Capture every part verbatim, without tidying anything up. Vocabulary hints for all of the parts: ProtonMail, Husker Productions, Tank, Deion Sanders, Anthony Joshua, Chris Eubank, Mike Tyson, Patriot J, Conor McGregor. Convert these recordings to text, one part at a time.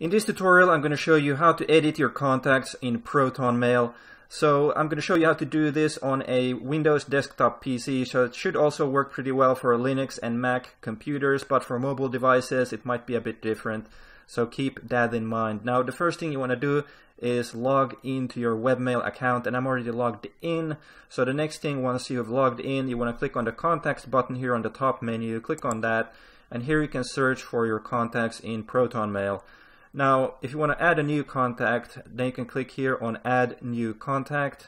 In this tutorial, I'm going to show you how to edit your contacts in ProtonMail. So I'm going to show you how to do this on a Windows desktop P C, so it should also work pretty well for Linux and Mac computers, but for mobile devices it might be a bit different, so keep that in mind. Now the first thing you want to do is log into your webmail account, and I'm already logged in. So the next thing, once you have logged in, you want to click on the contacts button here on the top menu, click on that, and here you can search for your contacts in ProtonMail. Now, if you want to add a new contact, then you can click here on Add New Contact,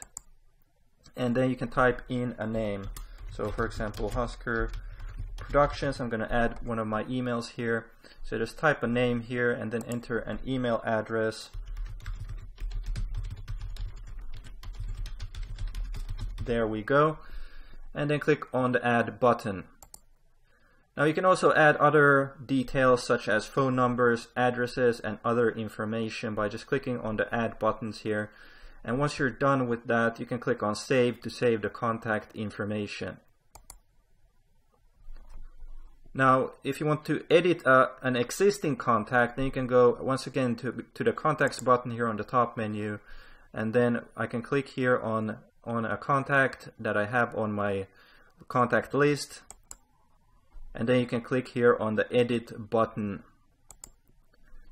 and then you can type in a name. So, for example, Husker Productions. I'm going to add one of my emails here. So just type a name here and then enter an email address. There we go. And then click on the Add button. Now you can also add other details such as phone numbers, addresses, and other information by just clicking on the add buttons here. And once you're done with that, you can click on save to save the contact information. Now, if you want to edit uh, an existing contact, then you can go once again to, to the contacts button here on the top menu. And then I can click here on, on a contact that I have on my contact list. And then you can click here on the edit button.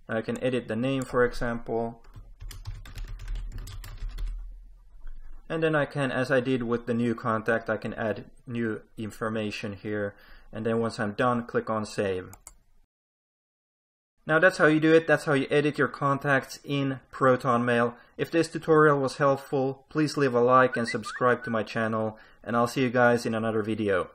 Now I can edit the name, for example. And then I can, as I did with the new contact, I can add new information here. And then once I'm done, click on save. Now that's how you do it. That's how you edit your contacts in ProtonMail. If this tutorial was helpful, please leave a like and subscribe to my channel. And I'll see you guys in another video.